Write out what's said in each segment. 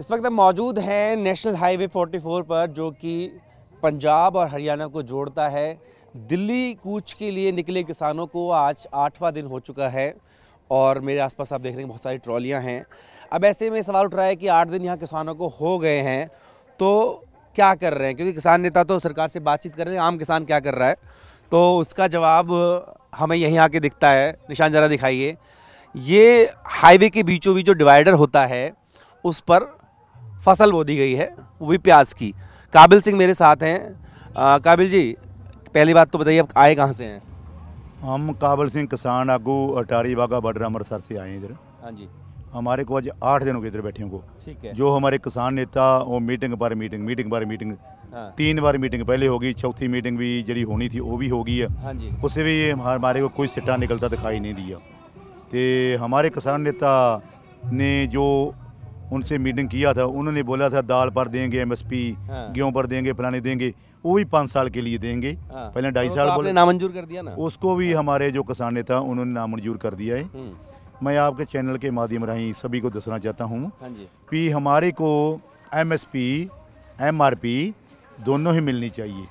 इस वक्त हम मौजूद हैं नेशनल हाईवे 44 पर, जो कि पंजाब और हरियाणा को जोड़ता है। दिल्ली कूच के लिए निकले किसानों को आज 8वां दिन हो चुका है और मेरे आसपास आप देख रहे हैं बहुत सारी ट्रॉलियां हैं। अब ऐसे में सवाल उठ रहा है कि 8 दिन यहाँ किसानों को हो गए हैं तो क्या कर रहे हैं, क्योंकि किसान नेता तो सरकार से बातचीत कर रहे हैं, आम किसान क्या कर रहा है तो उसका जवाब हमें यहीं आके दिखता है। निशान जरा दिखाइए, ये हाईवे के बीचों बीच जो डिवाइडर होता है उस पर फसल बो दी गई है, वो भी प्याज की। काबिल सिंह मेरे साथ हैं। काबिल जी, पहली बात तो बताइए आप आए कहाँ से हैं? हम काबिल सिंह किसान आगू अटारी वाघा बॉर्डर अमृतसर से आए हैं इधर। हाँ जी, हमारे को आज 8 दिन हो गए इधर बैठे को। ठीक है, जो हमारे किसान नेता वो मीटिंग पर मीटिंग हाँ। 3 बार मीटिंग पहले होगी, चौथी मीटिंग भी जड़ी होनी थी वो भी हो गई है। हाँ जी, उससे भी हमारे को कोई सिट्टा निकलता दिखाई नहीं दिया। तो हमारे किसान नेता ने जो उनसे मीटिंग किया था, उन्होंने बोला था दाल पर देंगे, MSP हाँ। गेहूं पर देंगे, पुराने देंगे, वो भी 5 साल के लिए देंगे हाँ। पहले 2.5 साल बोले, नामंजूर कर दिया ना उसको भी हाँ। हमारे जो किसान नेता उन्होंने नामंजूर कर दिया है। मैं आपके चैनल के माध्यम राही सभी को दसना चाहता हूँ कि हमारे को MSP MRP दोनों ही मिलनी चाहिए,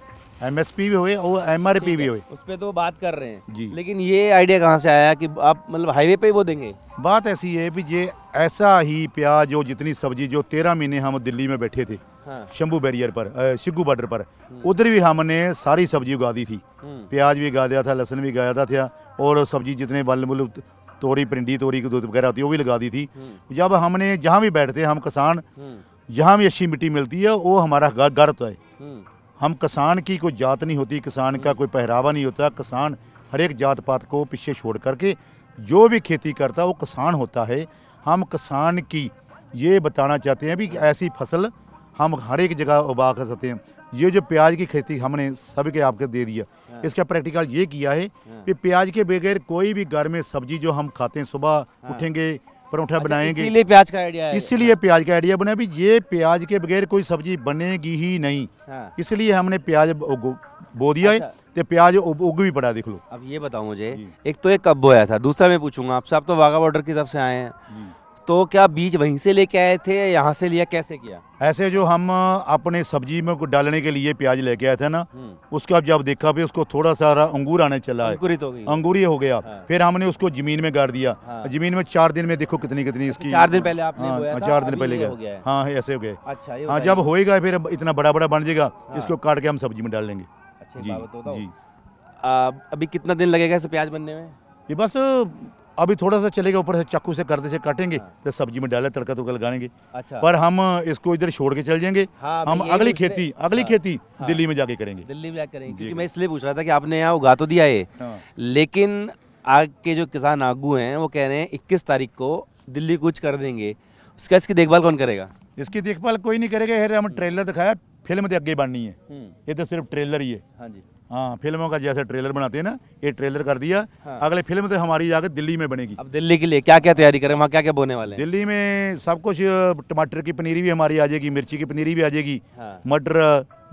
MSP भी होए और MRP भी होए। उस पर तो बात कर रहे हैं जी, लेकिन ये आइडिया कहाँ से आया कि आप मतलब हाईवे पे ही वो देंगे? बात ऐसी है कि ये ऐसा ही प्याज और जितनी सब्जी जो 13 महीने हम दिल्ली में बैठे थे हाँ। शंभू बैरियर पर, सिग्गू बॉर्डर पर, उधर भी हमने सारी सब्जी उगा दी थी। प्याज भी उगा दिया था, लहसुन भी उगाया था और सब्जी जितने बल्लमुल तोरी पिंडी तोरी की दूध वगैरह होती है वो भी लगा दी थी। जब हमने जहाँ भी बैठते हम किसान, जहाँ भी अच्छी मिट्टी मिलती है वो हमारा घर होता है। हम किसान की कोई जात नहीं होती, किसान का कोई पहरावा नहीं होता, किसान हर एक जात पात को पीछे छोड़ करके जो भी खेती करता है वो किसान होता है। हम किसान की ये बताना चाहते हैं भी कि ऐसी फसल हम हर एक जगह उगा कर सकते हैं। ये जो प्याज की खेती हमने सब के आपके दे दिया, इसका प्रैक्टिकल ये किया है कि प्याज के बगैर कोई भी घर में सब्जी जो हम खाते हैं, सुबह उठेंगे परोठा बनाएंगे, इसीलिए प्याज का आइडिया है। इसीलिए प्याज का आइडिया बना भी, ये प्याज के बगैर कोई सब्जी बनेगी ही नहीं हाँ। इसलिए हमने प्याज बो दिया है। तो प्याज उग भी पड़ा, देख लो। अब ये बताओ मुझे, एक तो ये कब बोया था, दूसरा मैं पूछूंगा आपसे, आप तो वाघा बॉर्डर की तरफ से आए हैं तो क्या बीज वहीं से लेके आए थे या यहाँ से लिया, कैसे किया? ऐसे जो हम अपने सब्जी में डालने के लिए प्याज लेके आए थे ना, उसका जब देखा भी उसको थोड़ा सा अंगूर आने चला है, अंगूरी हो गया हाँ। फिर हमने उसको जमीन में गाड़ दिया हाँ। जमीन में 4 दिन में देखो कितनी कितनी इसकी, 4 दिन पहले आपने हाँ, 4 दिन पहले गया हाँ ऐसे हो गया। अच्छा हाँ, जब होएगा फिर इतना बड़ा बड़ा बन जाएगा, इसको काट के हम सब्जी में डाल लेंगे। अभी कितना दिन लगेगा इसे प्याज बनने में? ये बस अभी थोड़ा सा चलेगा, ऊपर से चाकू से करते से काटेंगे हाँ। तो सब्जी में डाले, तड़का तुड़का लगाएंगे अच्छा। पर हम इसको इधर छोड़ के चल जाएंगे हाँ, हम अगली खेती हाँ। दिल्ली में जाके करेंगे, दिल्ली में जाके करेंगे। क्योंकि मैं इसलिए पूछ रहा था कि आपने यहाँ उगा तो दिया है हाँ। लेकिन आग के जो किसान आगू हैं वो कह रहे हैं 21 तारीख को दिल्ली कूच कर देंगे, उसका इसकी देखभाल कौन करेगा? इसकी देखभाल कोई नहीं करेगा। यार हम ट्रेलर दिखाया, फिल्म तो आगे बननी है, ये तो सिर्फ ट्रेलर ही है हाँ। फिल्मों का जैसे ट्रेलर बनाते हैं ना, ये ट्रेलर कर दिया हाँ। अगले फिल्म तो हमारी जाकर दिल्ली में बनेगी। अब दिल्ली के लिए क्या क्या तैयारी करें, वहाँ क्या क्या बोने वाले हैं? दिल्ली में सब कुछ, टमाटर की पनीरी भी हमारी आ जाएगी, मिर्ची की पनीरी भी आ जाएगी हाँ। मटर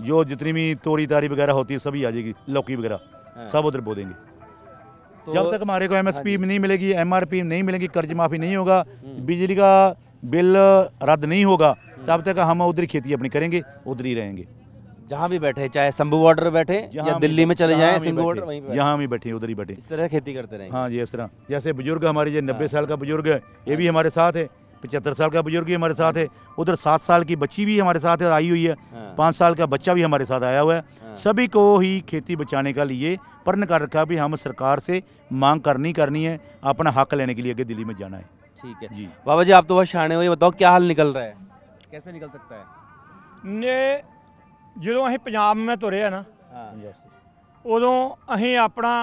जो जितनी भी तोरी तारी वगैरह होती है सभी आ जाएगी, लौकी वगैरह हाँ। सब उधर बो देंगे। तो जब तक हमारे को MSP नहीं मिलेगी, MRP नहीं मिलेगी, कर्ज माफी नहीं होगा, बिजली का बिल रद्द नहीं होगा, तब तक हम उधर खेती अपनी करेंगे, उधर ही रहेंगे। जहाँ भी बैठे, चाहे शंभू बॉर्डर बैठे या दिल्ली में चले जाएं, सिंगू बॉर्डर वहीं पे, जहाँ भी बैठे उधर ही बैठे, इस तरह खेती करते रहेंगे हाँ जी। इस तरह जैसे बुजुर्ग हमारे जो 90 साल का बुजुर्ग है, ये भी हमारे साथ है, 75 साल का बुजुर्ग भी हमारे साथ है, उधर 7 साल की बच्ची भी हमारे साथ आई हुई है, 5 साल का बच्चा भी हमारे साथ आया हुआ है। सभी को ही खेती बचाने का लिए प्रण कर रखा भी, हम सरकार से मांग करनी है, अपना हक लेने के लिए आगे दिल्ली में जाना है। ठीक है जी, बाबा जी आप तो बहुत शाने हो, ये बताओ क्या हाल निकल रहा है, कैसे निकल सकता है? जो अं पंजाब में तुरे हैं ना उदों अं अपना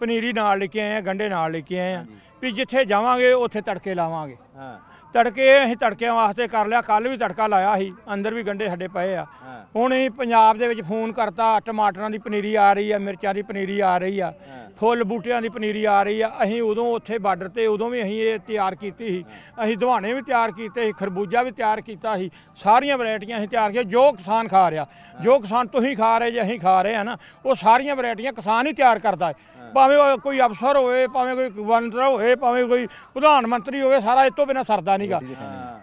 पनीरी नाल लेके आए हैं, गंढे नाल लेके आए हैं भी, जिथे जावांगे उत्थे तड़के लावांगे हाँ। तड़के अं तड़कों वास्ते कर लिया, कल भी तड़का लाया ही, अंदर भी गंढे साढ़े पे आ हाँ। हुण अं पंजाब दे विच फोन करता, टमाटरां दी पनीरी आ रही है, मिर्चां दी पनीरी आ रही है हाँ। फुल बूटियां दी पनीरी आ रही है। अं उदों उत्थे बार्डर ते उदों भी अं तैयार कीती ही, अं दुहाने भी तैयार कीते, खरबूजा भी तैयार कीता ही, सारियां वैरायटियां अं तैयार कीतियां, जो किसान खा रहा हाँ। जो किसान तुसीं खा रहे जे अं खा रहे हैं ना, वो सारियां वैरायटियां किसान ही तैयार करता है, भावें कोई अफसर होवे, भावें कोई गवर्नर होवे, भावें कोई प्रधानमंत्री होवे, सारा इस तों बिना सरदा नहीं गा।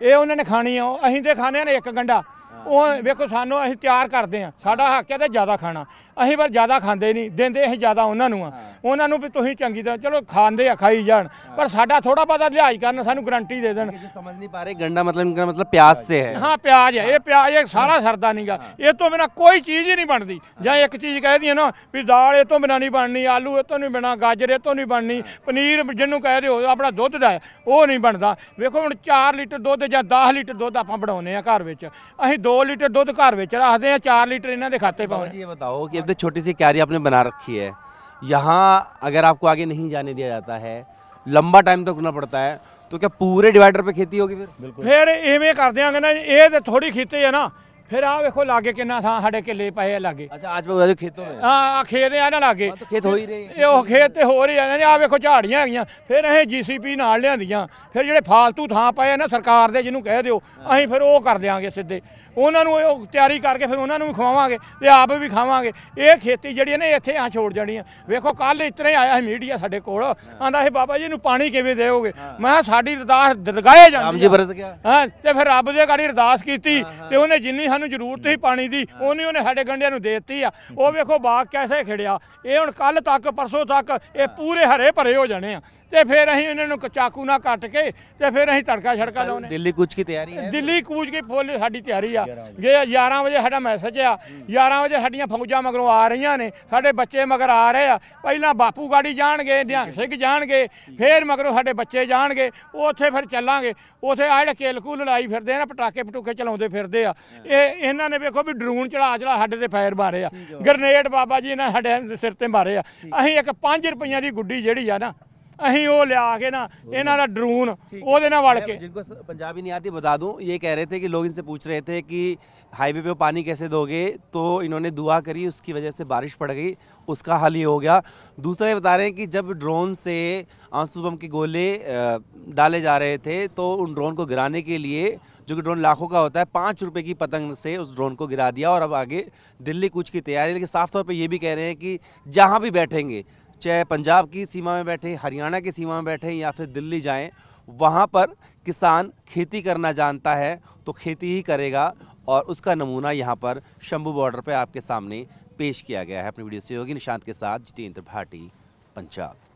ये उन्होंने खानी है। असीं तो खाने ने एक गंढा ਉਹ ਵੇਖੋ ਸਾਨੂੰ ਅਸੀਂ ਤਿਆਰ ਕਰਦੇ ਹਾਂ, ਸਾਡਾ ਹੱਕ ਹੈ ਤੇ ਜ਼ਿਆਦਾ ਖਾਣਾ। ਅਸੀਂ ਪਰ ਜ਼ਿਆਦਾ ਖਾਂਦੇ ਨਹੀਂ, ਦਿੰਦੇ ਅਸੀਂ ਜ਼ਿਆਦਾ ਉਹਨਾਂ ਨੂੰ ਆ। ਉਹਨਾਂ ਨੂੰ ਵੀ ਤੁਸੀਂ ਚੰਗੀ ਤਰ੍ਹਾਂ ਚਲੋ ਖਾਂਦੇ ਆ, ਖਾਈ ਜਾਣ, ਪਰ ਸਾਡਾ ਥੋੜਾ ਬਹੁਤਾ ਲਿਹਾਜ਼ ਕਰਨ, ਸਾਨੂੰ ਗਰੰਟੀ ਦੇ ਦੇਣ। ਸਮਝ ਨਹੀਂ ਪਾ ਰਹੇ ਗੰਡਾ ਮਤਲਬ ਇਨਕਾ ਮਤਲਬ ਪਿਆਜ਼ ਸੇ ਹੈ। ਹਾਂ ਪਿਆਜ਼ ਹੈ, ਇਹ ਪਿਆਜ਼ ਇਹ ਸਾਰਾ ਸਰਦਾ ਨਹੀਂਗਾ, ਇਹ ਤੋਂ ਬਿਨਾਂ ਕੋਈ ਚੀਜ਼ ਹੀ ਨਹੀਂ ਬਣਦੀ। ਜਾਂ ਇੱਕ ਚੀਜ਼ ਕਹਿ ਦਈਏ ਨਾ ਵੀ ਦਾਲ ਇਹ ਤੋਂ ਬਿਨਾਂ ਨਹੀਂ ਬਣਨੀ, ਆਲੂ ਇਹ ਤੋਂ ਨਹੀਂ ਬਣਾ, ਗਾਜਰ ਇਹ ਤੋਂ ਨਹੀਂ ਬਣਨੀ, ਪਨੀਰ ਜਿਹਨੂੰ ਕਹਿ ਦਿਓ ਆਪਣਾ ਦੁੱਧ ਦਾ ਉਹ ਨਹੀਂ ਬਣਦਾ। ਵੇਖੋ ਹੁਣ 4 ਲੀਟਰ ਦੁੱਧ ਜਾਂ 10 ਲੀਟਰ ਦੁੱਧ ਆਪਾਂ ਬਣਾਉਂਦੇ ਹਾਂ ਘਰ ਵਿੱਚ, ਅਸੀਂ 2 लीटर दूध घर में रखते हैं, 4 लीटर इन्होंने खाते पाओ। ये बताओ कि अब तो छोटी सी क्यारी आपने बना रखी है, यहाँ अगर आपको आगे नहीं जाने दिया जाता है, लंबा टाइम तक रुकना पड़ता है, तो क्या पूरे डिवाइडर पे खेती होगी? फिर इवें कर देंगे ना, ये तो थोड़ी खेती है ना। फिर आ देखो लागे कि साढ़े किले पे लागे। अच्छा आज में खेतों में हाँ खेत है ना लागे, खेत हो ही रहे, वो खेत तो हो रही है। आ देखो झाड़ियाँ है, फिर अं GCP नाल लिया, फिर जो फालतू थां पाए ना सरकार दे जिन्होंने कह दो, अं फिर वो कर देंगे सीधे उन्होंने तैयारी करके, फिर उन्होंने भी खवावे तो आप भी खावे। ये खेती जी ना इतने अं छोड़ जानी है। वेखो कल इतना ही आया मीडिया साढ़े को आता है, बाबा जी पानी किवें देवोगे? मैं साड़ी अरदास दरगाहे जाती हाँ, तो फिर रब दे गाड़ी अरदास की, उन्हें जिन्नी सानू जरूरत ही पानी की उन्हें उन्हें साढ़े गंढियां नूं देती आ। वो वेखो बाग कैसे खिड़िया, ये हुण कल तक परसों तक ये पूरे हरे भरे हो जाने। तो फिर असीं इन्होंने चाकू ना कट के तो फिर असीं तड़का छड़का लाने। दिल्ली कूच की तैयारी है, दिल्ली कूच की फुल साडी तैयारी आ। 11 बजे साडा मैसेज आ, 11 बजे साडियां फौजां मगरों आ रही ने, साडे बच्चे मगर आ रहे आ। पहलां बापू गाड़ी जाणगे, निहंग सिंह जाणगे, फिर मगरों साडे बच्चे जाणगे, उत्थे फिर चलांगे। उत्थे आ जिहड़े केलकूल लाई फिरदे ना, पटाके पटूके चलाउंदे फिरदे आ, ये इन्हां ने वेखो भी ड्रोन चढ़ा चढ़ा साडे ते फायर मारे आ, ग्रनेड बाबा जी इन्हां साडे सिर ते मारे आ। असीं एक 5 रुपइया की गुड्डी जिहड़ी आ ना, अहीं वो लिया के ना इन्हों का ड्रोन वड़ के। जिनको पंजाबी नहीं आती बता दूं, ये कह रहे थे कि लोग इनसे पूछ रहे थे कि हाईवे पे पानी कैसे दोगे, तो इन्होंने दुआ करी, उसकी वजह से बारिश पड़ गई, उसका हल ये हो गया। दूसरा ये बता रहे हैं कि जब ड्रोन से आंसू बम के गोले डाले जा रहे थे, तो उन ड्रोन को गिराने के लिए, जो कि ड्रोन लाखों का होता है, 5 रुपए की पतंग से उस ड्रोन को गिरा दिया। और अब आगे दिल्ली कूच की तैयारी। लेकिन साफ तौर पर ये भी कह रहे हैं कि जहाँ भी बैठेंगे, चाहे पंजाब की सीमा में बैठे, हरियाणा की सीमा में बैठे, या फिर दिल्ली जाएं, वहाँ पर किसान खेती करना जानता है तो खेती ही करेगा। और उसका नमूना यहाँ पर शंभू बॉर्डर पे आपके सामने पेश किया गया है। अपनी वीडियो सहयोगी निशांत के साथ जितेंद्र भाटी, पंजाब।